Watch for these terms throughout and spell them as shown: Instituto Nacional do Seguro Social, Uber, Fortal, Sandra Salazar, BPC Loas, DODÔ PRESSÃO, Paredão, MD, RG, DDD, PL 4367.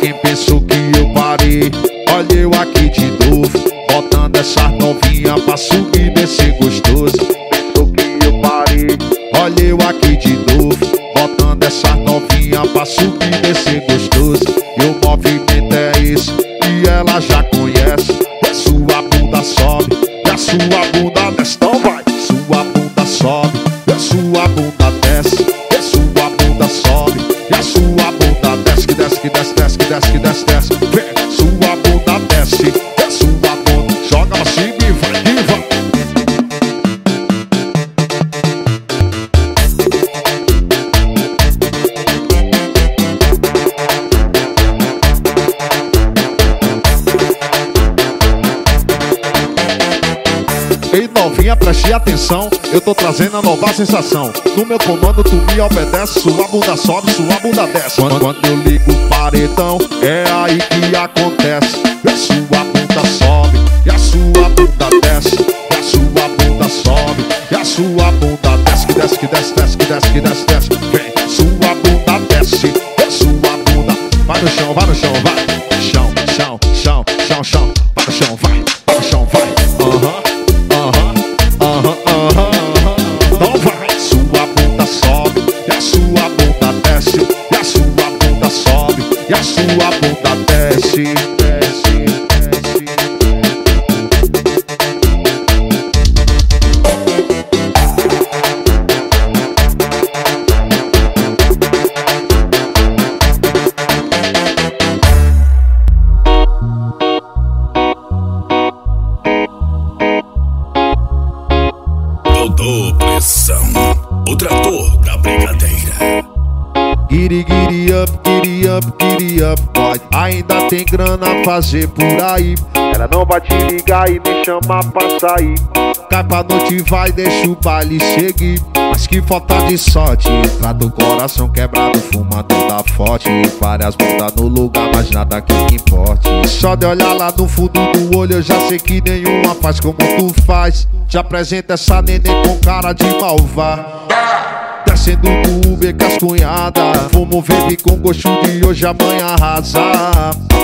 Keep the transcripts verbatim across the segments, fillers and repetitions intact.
quem pensou que eu parei? Olha eu aqui de novo, botando essas novinhas pra subir desse gostoso. Pensou que eu parei? Olha eu aqui de novo, botando essas novinhas pra subir desse gostoso. E o movimento é esse, e ela já conhece. E a sua bunda sobe, e a sua bunda desce, então vai. Sua bunda sobe, e a sua bunda desce, e a sua bunda sobe, e a sua bunda desce, que desce, que desce, desce, que desce, que desce, desce. Vem, sua bunda desce, e a sua bunda joga pra cima e vai, e vai. Ei, novinha, preste atenção, eu tô trazendo a nova sensação. No meu comando tu me obedece, sua bunda sobe, sua bunda desce. Quando, quando eu ligo o paredão, é aí que acontece. E a sua bunda sobe, e a sua bunda desce, e a sua bunda sobe, e a sua bunda desce, que desce, que desce, desce, que desce, que desce, desce. Vem, sua bunda desce, e a sua bunda. Vai no chão, vai no chão, vai. Chão, chão, chão, chão, chão. Vai no chão, vai, vai no chão, vai. Aham. Dodô Pressão, o trator da brincadeira. Giri, giri up, giri up, giri up, boy. Ainda tem grana a fazer por aí. Ela não vai te ligar e me chama pra sair. Cai pra noite, vai, deixa o baile seguir. Mas que falta de sorte, entra do coração quebrado, fuma toda forte. Várias bundas no lugar, mas nada que importe. Só de olhar lá no fundo do olho, eu já sei que nenhuma faz como tu faz. Te apresenta essa neném com cara de malvá. Descendo do Uber com as cunhadas, fumo verde com gosto de hoje a mãe arrasa.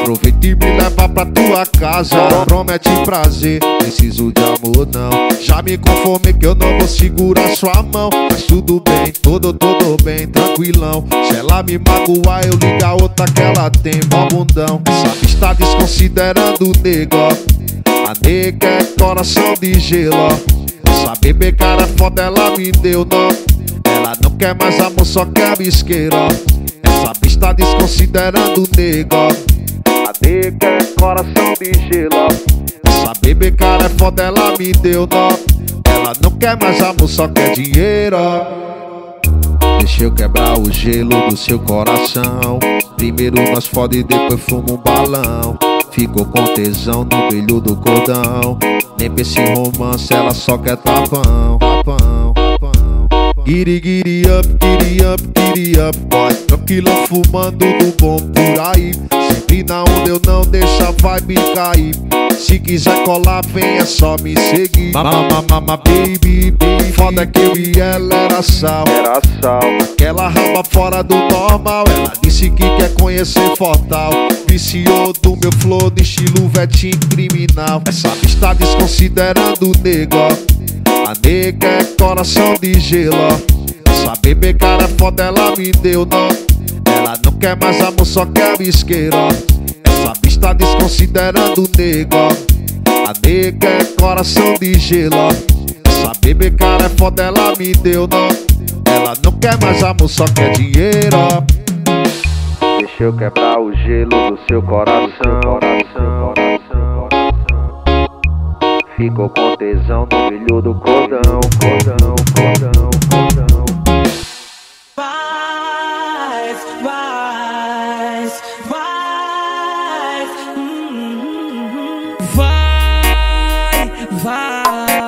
Aproveita e me leva pra tua casa, promete prazer, preciso de amor não. Já me conformei que eu não vou segurar sua mão, mas tudo bem, todo, todo bem, tranquilão. Se ela me magoar eu ligo a outra que ela tem, mó bundão. Sabe, está desconsiderando o nego, a nega é coração de gelo. Essa bebê cara foda ela me deu nó. Ela não quer mais amor, só quer bisqueira. Essa bicha tá desconsiderando o nego, a nega é coração de gelo. Essa bebê cara é foda, ela me deu nó. Ela não quer mais amor, só quer dinheiro. Deixa eu quebrar o gelo do seu coração. Primeiro nós fode e depois fuma um balão. Ficou com tesão no brilho do cordão. Nem pra esse romance, ela só quer tapão, tapão, tapão. Giri, giri up, giri up, giri up, boy. Tranquilão fumando do bom por aí. Sempre na onda eu não deixo a vibe cair. Se quiser colar, vem, é só me seguir. Mama, mama, mama, baby, baby. Foda que eu e ela era sal, era sal. Aquela raba fora do normal. Ela disse que quer conhecer Fortal. Viciou do meu flow, de estilo vetinho criminal. Essa bicha tá desconsiderando o nego, a nega é coração de gelo. Essa bebê cara foda, ela me deu nó. Ela não quer mais amor, só quer bisqueira. Essa bicha tá desconsiderando o nego, a nega é coração de gelo. Essa bebê cara foda, ela me deu nó. Ela não quer mais amor, só quer dinheiro. Deixa eu quebrar o gelo do seu coração, coração, coração. Ficou com tesão no brilho do cordão, cordão, cordão, cordão. Vai, vai, vai, hum, vai, vai,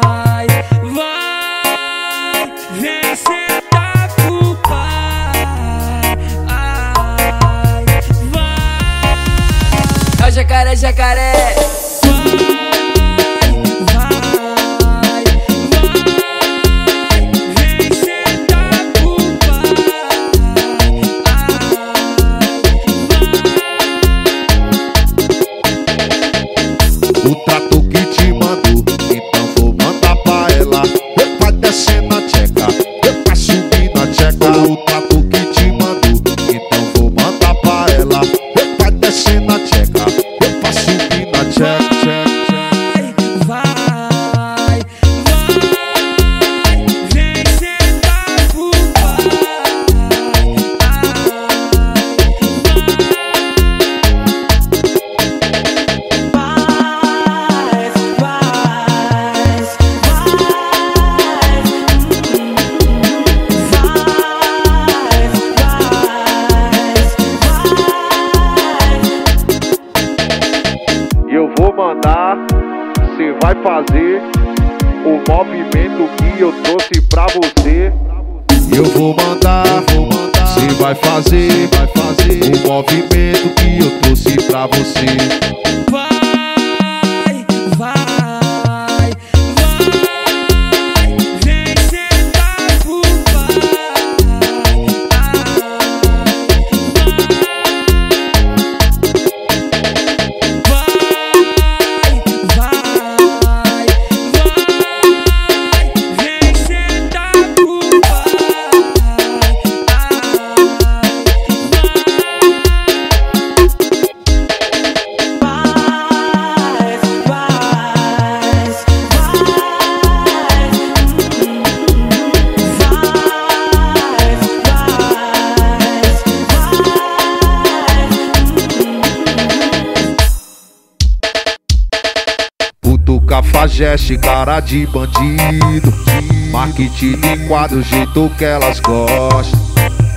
vai, vem sentar com o pai, vai. É o jacaré, jacaré. vou mandar, cê vai fazer o movimento que eu trouxe pra você. Eu vou mandar, cê vai fazer, vai fazer o movimento que eu trouxe pra você. Vai, vai, vai, vem sentar pro pai. Vai, vai, vai, vem sentar pro pai. Vai, vai, Puto cafajeste, cara de bandido, marketing de quadro, jeito que elas gostam.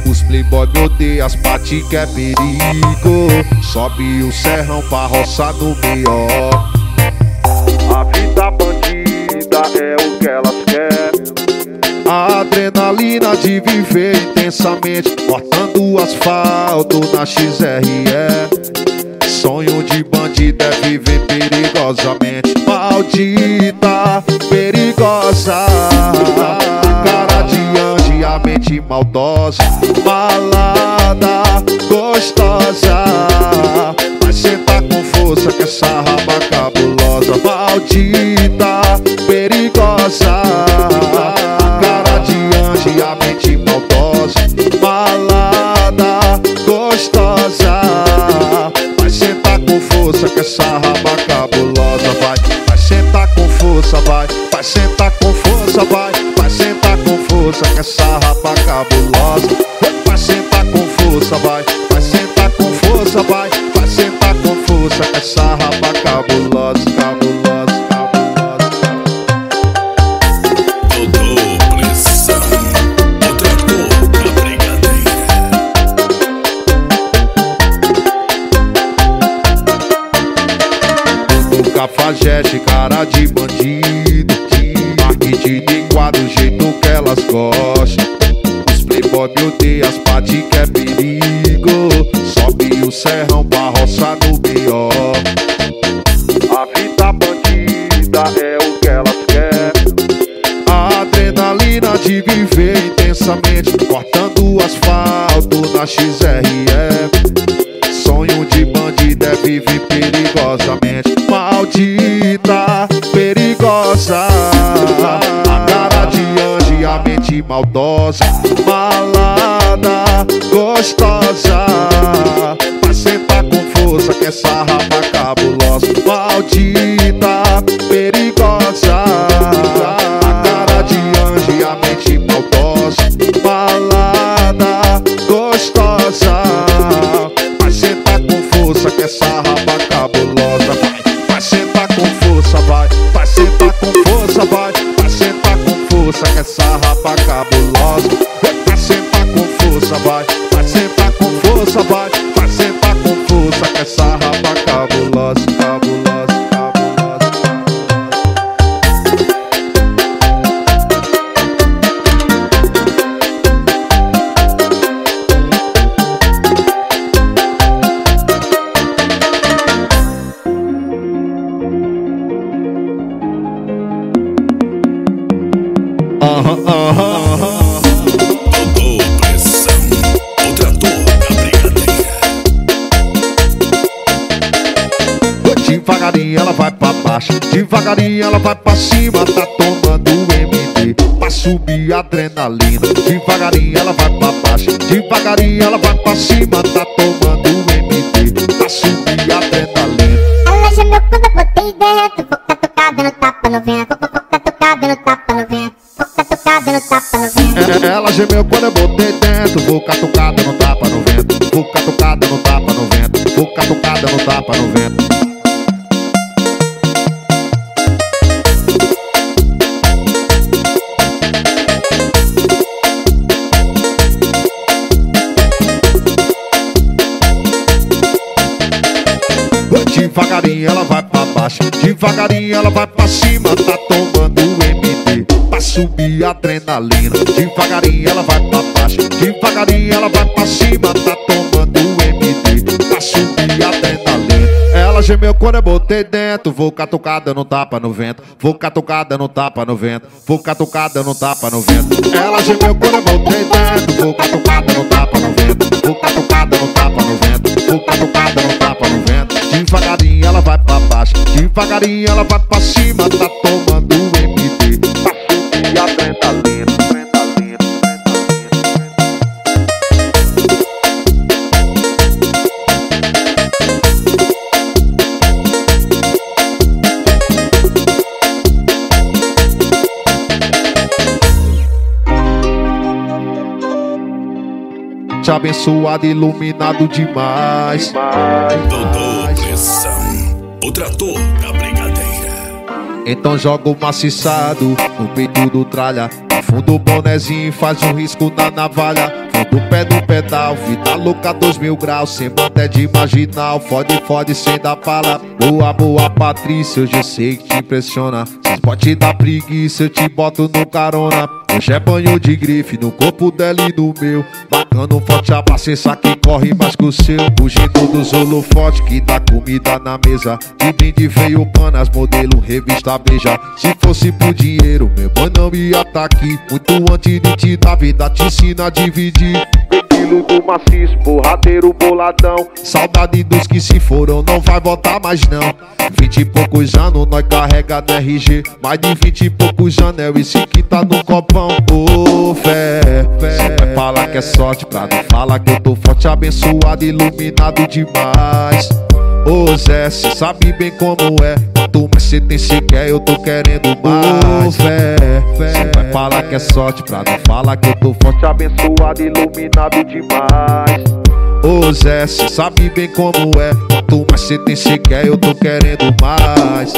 Os playboy me odeia, as pati que é perigo. Sobe o serrão pra roçar no B O. A vida bandida é o que elas querem. A adrenalina de viver intensamente, cortando o asfalto na X R E. Sonho de bandido é viver perigosamente. Maldita, perigosa, cara de anjo, a mente maldosa. Balada, gostosa, mas senta com força que essa raba cabulosa. Maldita, perigosa, cara de anjo, a mente maldosa. Balada, gostosa, mas senta com força que essa raba cabulosa. Vai, vai, vai sentar com força, vai, vai sentar com força que essa rapa cabulosa. Vai sentar com força, vai, vai sentar com força, vai, vai sentar com força que essa rapa cabulosa, cabulosa, cabulosa. Dodô Pressão, o trator da brigadeira. Cafajeste, cara de bandido, marketing de quadro, jeito que elas gostam. Os playboy me odeia, as pati que é perigo. Sobe o serrão pra roçar no B O. A vida bandida é o que elas querem. A adrenalina de viver intensamente, cortando o asfalto na X R E. Sonho de bandido é viver perigosamente. Maldita, perigosa, a cara de anjo e a mente maldosa. Balada, gostosa, vai sentar com força que essa rapa cabulosa. Maldita, perigosa, a cara de anjo e a mente maldosa. Balada, gostosa, vai sentar com força que essa rapa cabulosa. Vai, vai sentar com força que essa rapa cabulosa. Vai sentar com força, vai, vai sentar com força, vai, vai sentar com força que essa rapa cabulosa, cabulosa, devagarinho ela vai pra baixo, devagarinho ela vai pra cima, tá tomando M D pra subir a adrenalina. Devagarinho ela vai pra baixo, devagarinho ela vai pra cima, tá tomando M D pra subir a adrenalina. Ela já meu quando eu botei ideia, tu tá tocada no tapa no vento, tá tocada no tapa no vento, tá tocada no tapa no vento. Ela gemeu quando eu botei dentro, vou catucada no tapa no vento, vou catucada no tapa no vento, vou catucada no tapa no vento. devagarinho ela vai pra baixo, devagarinho ela vai pra cima, tá tomando M D pra subir a adrenalina. Devagarinho ela vai pra baixo, devagarinho ela vai pra cima, tá tomando M D pra subir a adrenalina. Ela gemeu quando eu botei dentro, vou catucada no tapa no vento, vou catucada no tapa no vento, vou catucada no tapa no vento. Ela gemeu quando eu botei dentro, vou catucada no tapa no vento, vou catucada no tapa no vento, vou catucada no tapa no vento. Devagarinho ela vai pra baixo, devagarinho ela vai pra cima, tá tomando M D pra subir a adrenalina. Abençoado, iluminado demais. Dodô Pressão, o trator da brigadeira. Então joga o maciçado no peito do tralha, afunda o bonezinho e faz um risco na navalha. Fundo o pé do pedal, vida louca dois mil graus, sem até de marginal, fode, fode sem dar pala. Boa, boa Patrícia, hoje eu sei que te impressiona, se bote da preguiça eu te boto no carona. Hoje é banho de grife no corpo dela e no meu, batendo um forte abraço, essa que corre mais que o seu. Fugindo dos holofotes que dá comida na mesa, de brinde veio panas, modelo revista Beija. Se fosse por dinheiro, meu mãe não ia tá aqui, muito antes de te dar vida, te ensina a dividir. Estilo do maciço, porradeiro, boladão, saudade dos que se foram, não vai voltar mais não. Vinte e poucos anos, nós carrega no R G, mais de vinte e poucos anel, esse que tá no copão. Ô, oh, fé, você vai falar que é sorte, pra não falar que eu tô forte, abençoado, iluminado demais. Ô, oh, Zé, cê sabe bem como é, quanto mais cê tem cê quer, eu tô querendo mais. Ô, fé, você vai falar que é sorte, pra não falar que eu tô forte, abençoado, iluminado demais. Ô, Zé, cê sabe bem como é, quanto mais cê tem cê quer, eu tô querendo mais.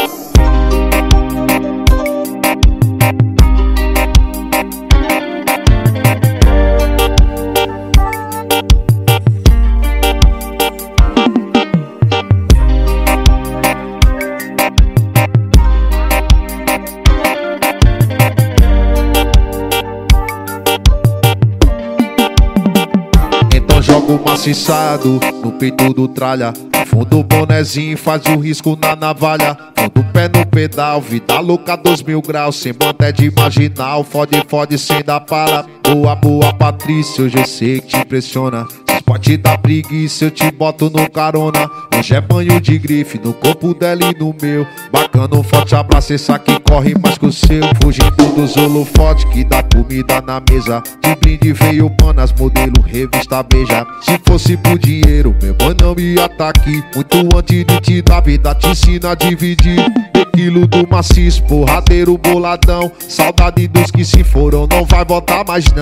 Joga o maciçado no peito do tralha, afunda o bonezinho e faz um risco na navalha. Fundo o pé no pedal, vida louca dois mil graus, sem até de marginal, fode, fode sem dar pala. Boa, boa Patrícia, hoje eu sei que te impressiona, esporte da preguiça, eu te boto no carona. Hoje é banho de grife no corpo dela e no meu, bacana um forte abraço, essa que corre mais que o seu. Fugindo dos holofotes que dá comida na mesa, de brinde veio panas, modelo revista Beija. Se fosse por dinheiro, meu mãe não ia tá aqui, muito antes de te dar vida, te ensina a dividir. Estilo do maciço, porradeiro, boladão, saudade dos que se foram, não vai voltar mais não.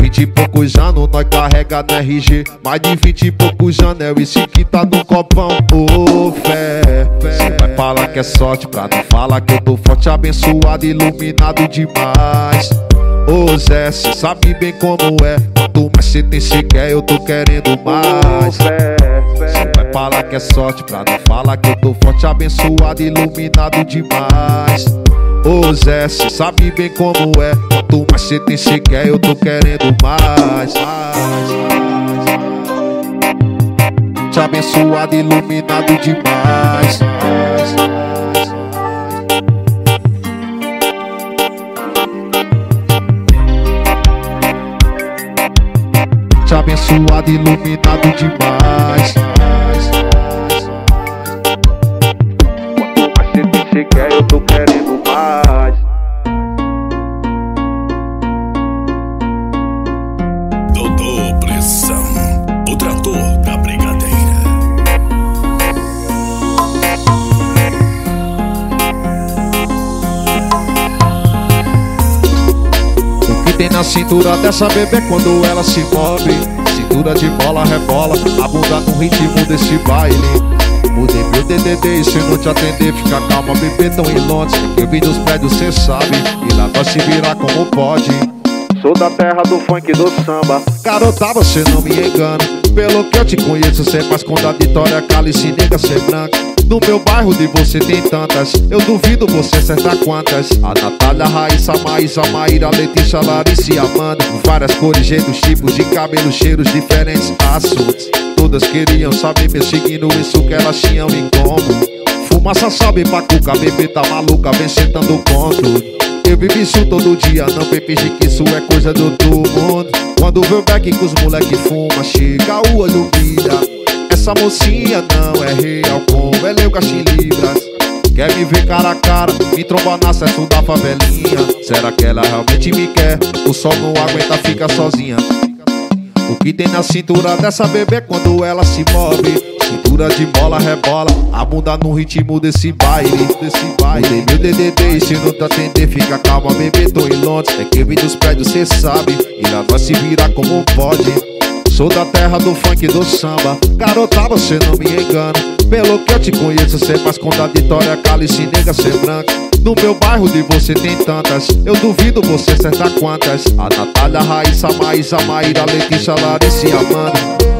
Vinte e poucos anos, nós carrega no R G, mais de vinte e poucos anel, esse que tá no copão. Ô, oh, fé, você vai falar que é sorte, pra não falar que eu tô forte, abençoado, iluminado demais. Ô, oh, Zé, cê sabe bem como é, quanto mais cê tem cê quer, eu tô querendo mais. Cê vai falar que é sorte, pra não falar que eu tô forte, abençoado, iluminado demais. Ô, oh, Zé, cê sabe bem como é, quanto mais cê tem cê quer, eu tô querendo mais. Te abençoado, iluminado demais. Te abençoado, iluminado demais. Quanto mais cê tem cê quer, eu tô querendo mais. Dodô Pressão, o trator da brigadeira. Tem na cintura dessa bebê quando ela se move, cintura de bola, rebola, a bunda no ritmo desse baile. Mudei meu D D D e se não te atender, fica calma, bebê, tão em Londres, eu vim dos prédios, cê sabe, e lá vai se virar como pode. Sou da terra do funk e do samba, garota, você não me engana, pelo que eu te conheço, cê faz com da Vitória, Cali, se nega, cê branca. No meu bairro de você tem tantas, eu duvido você acertar quantas. A Natália, a Raíssa, a Maísa, a Maíra, a Letícia, a Larissa e a Amanda. Várias cores, jeitos, tipos de cabelos, cheiros, diferentes assuntos. Todas queriam saber meu signo, isso que elas tinham em comum. Fumaça sobe pra cuca, bebê tá maluca, vem sentando o conto. Eu vivi isso todo dia, não vem fingir que isso é coisa do todo mundo. Quando vê o back que os moleque fuma, chega o olho brilha. Essa mocinha não é real, como ela é o caixa em libras. Quer me ver cara a cara, me tromba no acesso da favelinha. Será que ela realmente me quer? O sol não aguenta, fica sozinha. O que tem na cintura dessa bebê quando ela se move? Cintura de bola, rebola, a bunda no ritmo desse baile, desse baile. Mudei meu D D D e se não te atender, fica calma, bebê, tô em Londres. É que eu vim dos prédios, cê sabe, e lá vai se virar como pode. Sou da terra do funk e do samba, garota, você não me engana. Pelo que eu te conheço, cê faz contraditória, cálice, nega, cê branca. No meu bairro de você tem tantas, eu duvido você acertar quantas. A Natália, a Raíssa, a Maísa, a Maíra, a Letícia, a Larissa e a Amanda.